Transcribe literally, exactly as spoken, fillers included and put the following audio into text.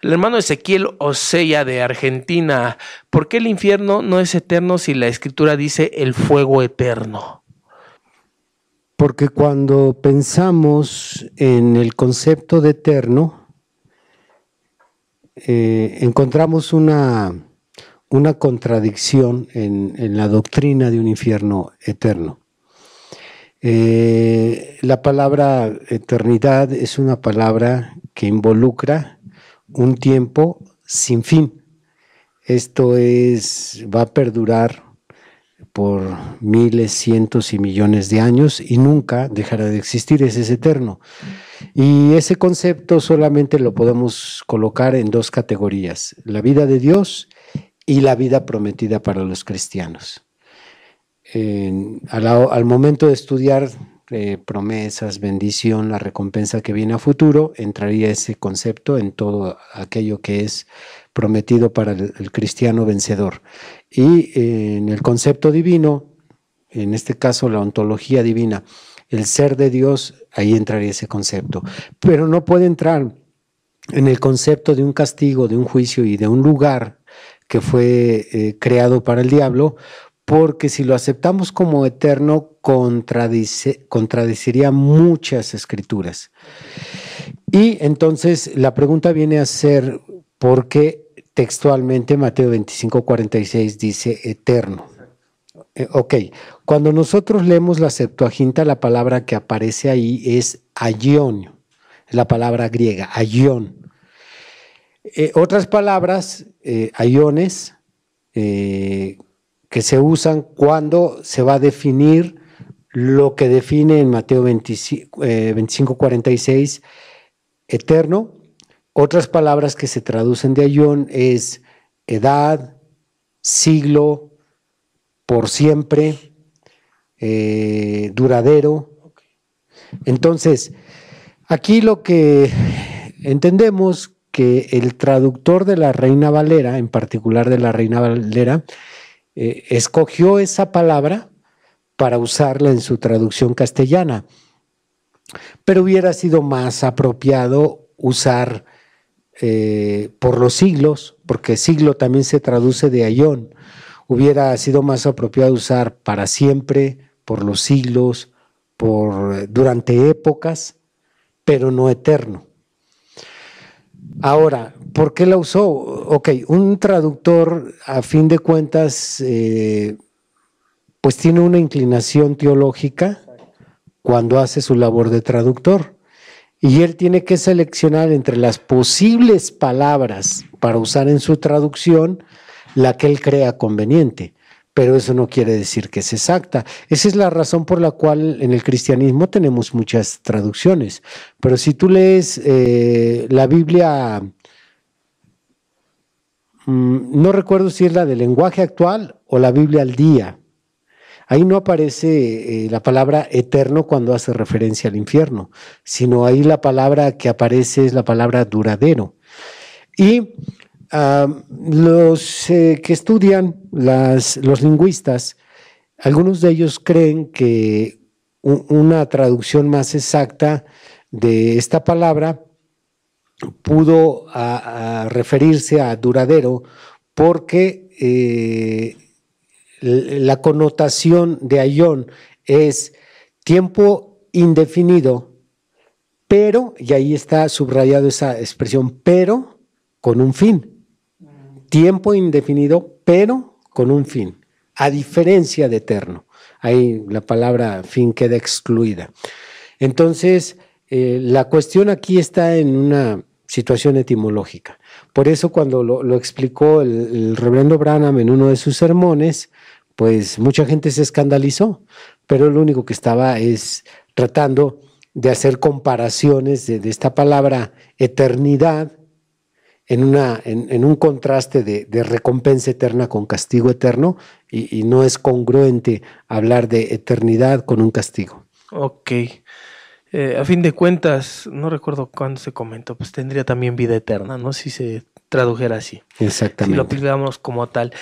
El hermano Ezequiel Oseya de Argentina, ¿por qué el infierno no es eterno si la escritura dice el fuego eterno? Porque cuando pensamos en el concepto de eterno, eh, encontramos una, una contradicción en, en la doctrina de un infierno eterno. Eh, la palabra eternidad es una palabra que involucra un tiempo sin fin. Esto es, va a perdurar por miles, cientos y millones de años y nunca dejará de existir. Ese es eterno. Y ese concepto solamente lo podemos colocar en dos categorías: la vida de Dios y la vida prometida para los cristianos. En, al, al momento de estudiar Eh, promesas, bendición, la recompensa que viene a futuro, entraría ese concepto en todo aquello que es prometido para el, el cristiano vencedor. Y eh, en el concepto divino, en este caso la ontología divina, el ser de Dios, ahí entraría ese concepto. Pero no puede entrar en el concepto de un castigo, de un juicio y de un lugar que fue eh, creado para el diablo, porque si lo aceptamos como eterno, contradice, contradeciría muchas escrituras. Y entonces la pregunta viene a ser, ¿por qué textualmente Mateo veinticinco, cuarenta y seis dice eterno? Eh, ok, cuando nosotros leemos la Septuaginta, la palabra que aparece ahí es aión, la palabra griega, aión. Eh, otras palabras, eh, aiones, eh, que se usan cuando se va a definir lo que define en Mateo veinticinco, cuarenta y seis, eterno. Otras palabras que se traducen de aión es edad, siglo, por siempre, eh, duradero. Entonces, aquí lo que entendemos que el traductor de la Reina Valera, en particular de la Reina Valera, Eh, escogió esa palabra para usarla en su traducción castellana, pero hubiera sido más apropiado usar eh, por los siglos, porque siglo también se traduce de aión. Hubiera sido más apropiado usar para siempre, por los siglos, por, durante épocas, pero no eterno. Ahora, ¿por qué la usó? Ok, un traductor, a fin de cuentas, eh, pues tiene una inclinación teológica cuando hace su labor de traductor. Y él tiene que seleccionar entre las posibles palabras para usar en su traducción la que él crea conveniente. Pero eso no quiere decir que es exacta. Esa es la razón por la cual en el cristianismo tenemos muchas traducciones. Pero si tú lees eh, la Biblia, mmm, no recuerdo si es la del lenguaje actual o la Biblia al día, ahí no aparece eh, la palabra eterno cuando hace referencia al infierno, sino ahí la palabra que aparece es la palabra duradero. Y Uh, los eh, que estudian, las, los lingüistas, algunos de ellos creen que un, una traducción más exacta de esta palabra pudo a, a referirse a duradero porque eh, la connotación de aión es tiempo indefinido, pero, y ahí está subrayado esa expresión, pero con un fin. Tiempo indefinido, pero con un fin, a diferencia de eterno. Ahí la palabra fin queda excluida. Entonces, eh, la cuestión aquí está en una situación etimológica. Por eso cuando lo, lo explicó el, el reverendo Branham en uno de sus sermones, pues mucha gente se escandalizó, pero lo único que estaba es tratando de hacer comparaciones de, de esta palabra eternidad, En, una, en, en un contraste de, de recompensa eterna con castigo eterno, y, y no es congruente hablar de eternidad con un castigo. Ok. Eh, a fin de cuentas, no recuerdo cuándo se comentó, pues tendría también vida eterna, ¿no? Si se tradujera así. Exactamente. Si lo aplicamos como tal.